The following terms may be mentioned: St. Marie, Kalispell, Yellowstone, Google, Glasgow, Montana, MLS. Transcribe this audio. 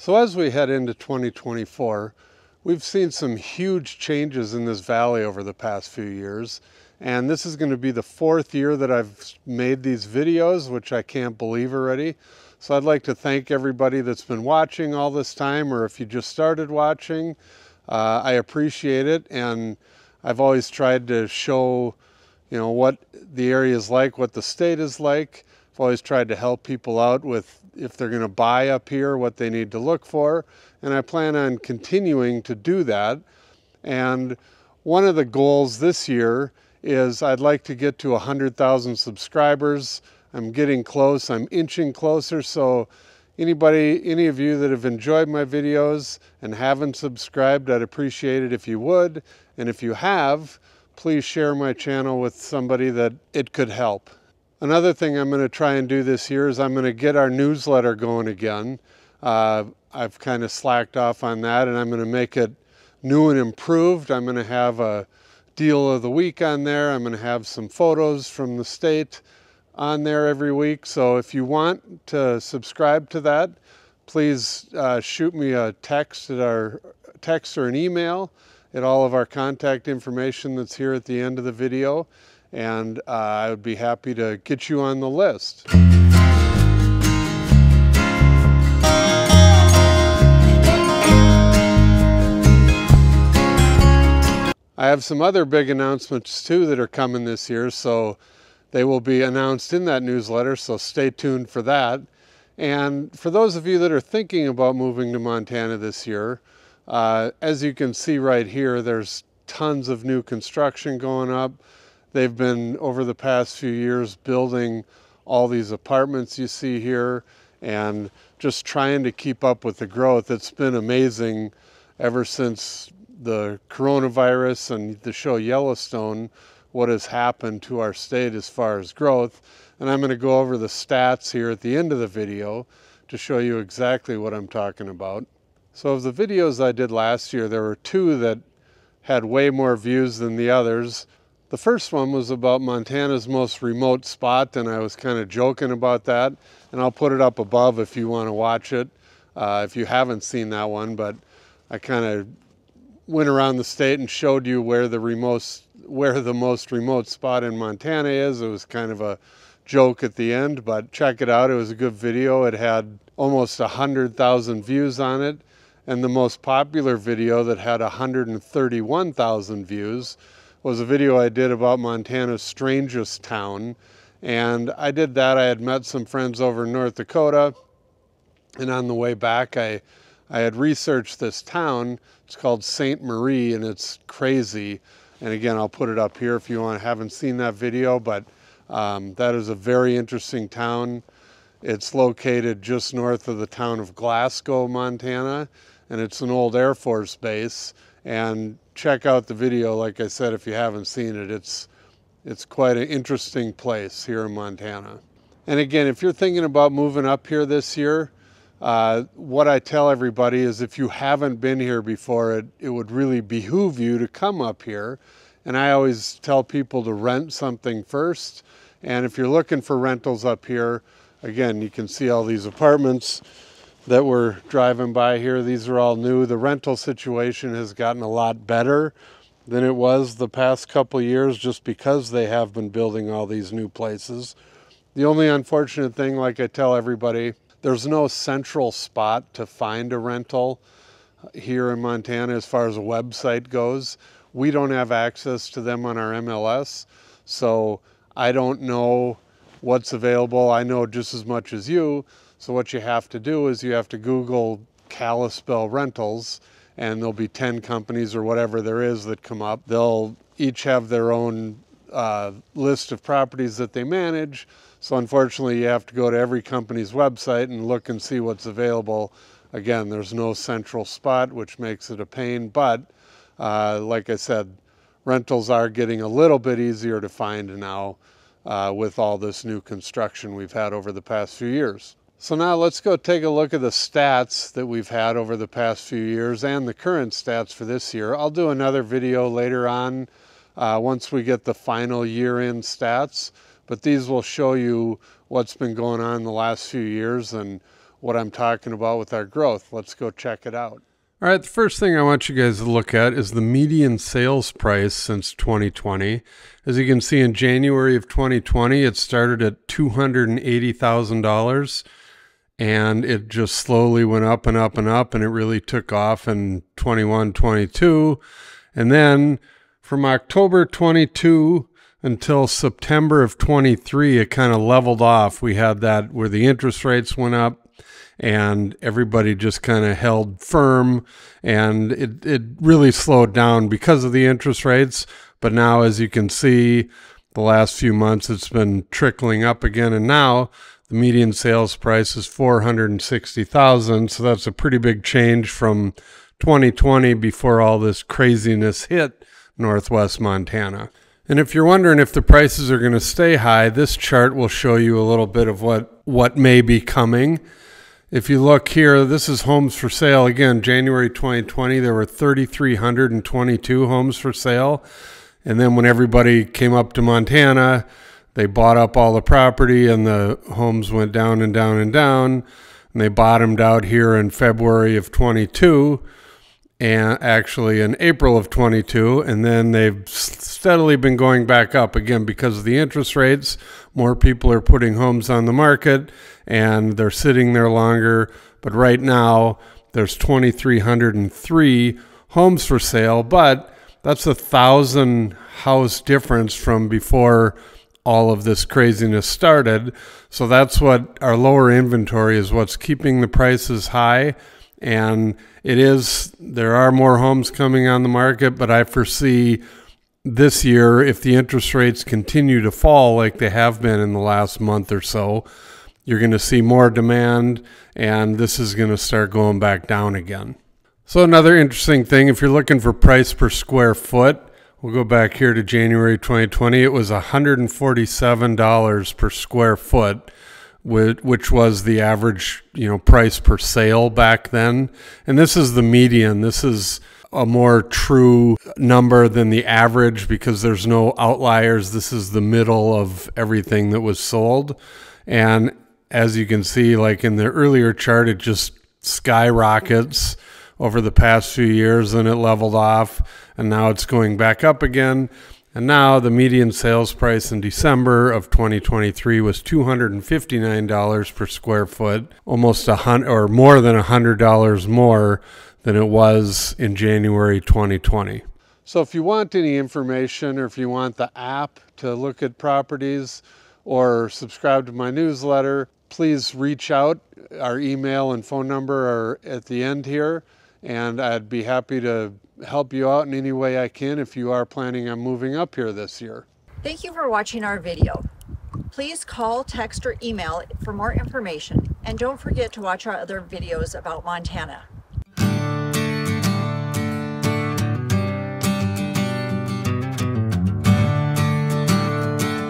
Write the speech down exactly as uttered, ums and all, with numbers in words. So as we head into twenty twenty-four, we've seen some huge changes in this valley over the past few years. And this is going to be the fourth year that I've made these videos, which I can't believe already. So I'd like to thank everybody that's been watching all this time, or if you just started watching, uh, I appreciate it. And I've always tried to show, you know, what the area is like, what the state is like. I've always tried to help people out with if they're going to buy up here, what they need to look for. And I plan on continuing to do that. And one of the goals this year is I'd like to get to one hundred thousand subscribers. I'm getting close. I'm inching closer. So anybody, any of you that have enjoyed my videos and haven't subscribed, I'd appreciate it if you would. And if you have, please share my channel with somebody that it could help. Another thing I'm going to try and do this year is I'm going to get our newsletter going again. Uh, I've kind of slacked off on that, and I'm going to make it new and improved. I'm going to have a deal of the week on there. I'm going to have some photos from the state on there every week. So if you want to subscribe to that, please uh, shoot me a text at our text or an email at all of our contact information that's here at the end of the video. And uh, I would be happy to get you on the list. I have some other big announcements too that are coming this year, so they will be announced in that newsletter, so stay tuned for that. And for those of you that are thinking about moving to Montana this year, uh, as you can see right here, there's tons of new construction going up. They've been, over the past few years, building all these apartments you see here and just trying to keep up with the growth. It's been amazing ever since the coronavirus and the show Yellowstone, what has happened to our state as far as growth. And I'm going to go over the stats here at the end of the video to show you exactly what I'm talking about. So of the videos I did last year, there were two that had way more views than the others. The first one was about Montana's most remote spot, and I was kind of joking about that, and I'll put it up above if you want to watch it, uh, if you haven't seen that one. But I kind of went around the state and showed you where the remote, where the most remote spot in Montana is. It was kind of a joke at the end, but check it out. It was a good video. It had almost one hundred thousand views on it, and the most popular video that had one hundred thirty-one thousand views was a video I did about Montana's strangest town. And I did that. I had met some friends over in North Dakota, and on the way back, I, I had researched this town. It's called Saint Marie, and it's crazy. And again, I'll put it up here if you want. I haven't seen that video, but um, that is a very interesting town. It's located just north of the town of Glasgow, Montana, and it's an old Air Force base. And check out the video, like I said, if you haven't seen it. It's, it's quite an interesting place here in Montana. And again, if you're thinking about moving up here this year, uh, what I tell everybody is if you haven't been here before, it, it would really behoove you to come up here. And I always tell people to rent something first. And if you're looking for rentals up here, again, you can see all these apartments that we're driving by here. These are all new. The rental situation has gotten a lot better than it was the past couple years just because they have been building all these new places. The only unfortunate thing, like I tell everybody, there's no central spot to find a rental here in Montana as far as a website goes. We don't have access to them on our M L S, so I don't know what's available. I know just as much as you. So what you have to do is you have to Google Kalispell rentals, and there'll be ten companies or whatever there is that come up. They'll each have their own uh, list of properties that they manage. So unfortunately, you have to go to every company's website and look and see what's available. Again, there's no central spot, which makes it a pain. But uh, like I said, rentals are getting a little bit easier to find now uh, with all this new construction we've had over the past few years. So now let's go take a look at the stats that we've had over the past few years and the current stats for this year. I'll do another video later on uh, once we get the final year-end stats, but these will show you what's been going on the last few years and what I'm talking about with our growth. Let's go check it out. All right, the first thing I want you guys to look at is the median sales price since twenty twenty. As you can see, in January of twenty twenty, it started at two hundred eighty thousand dollars, and it just slowly went up and up and up, and it really took off in twenty-one, twenty-two. And then from October twenty-two until September of twenty-three, it kind of leveled off. We had that where the interest rates went up and everybody just kind of held firm, and it, it really slowed down because of the interest rates. But now, as you can see, the last few months, it's been trickling up again, and now the median sales price is four hundred sixty thousand dollars, so that's a pretty big change from twenty twenty, before all this craziness hit Northwest Montana. And if you're wondering if the prices are going to stay high, this chart will show you a little bit of what, what may be coming. If you look here, this is homes for sale. Again, January twenty twenty, there were three thousand three hundred twenty-two homes for sale. And then when everybody came up to Montana, they bought up all the property and the homes went down and down and down. And they bottomed out here in February of twenty-two, and actually in April of twenty-two, and then they've steadily been going back up again because of the interest rates. More people are putting homes on the market and they're sitting there longer. But right now there's two thousand three hundred three homes for sale, but that's a thousand house difference from before all of this craziness started. So that's what our lower inventory is, what's keeping the prices high. And it is, there are more homes coming on the market, but I foresee this year, if the interest rates continue to fall like they have been in the last month or so, you're going to see more demand, and this is going to start going back down again. So another interesting thing, if you're looking for price per square foot, we'll go back here to January twenty twenty. It was one hundred forty-seven dollars per square foot, which was the average, you know, price per sale back then. And this is the median. This is a more true number than the average because there's no outliers. This is the middle of everything that was sold. And as you can see, like in the earlier chart, it just skyrockets over the past few years, and it leveled off, and now it's going back up again. And now the median sales price in December of twenty twenty-three was two hundred fifty-nine dollars per square foot, almost a hundred or more than one hundred dollars more than it was in January twenty twenty. So if you want any information, or if you want the app to look at properties or subscribe to my newsletter, please reach out. Our email and phone number are at the end here, and I'd be happy to help you out in any way I can if you are planning on moving up here this year. Thank you for watching our video. Please call, text, or email for more information, and don't forget to watch our other videos about Montana.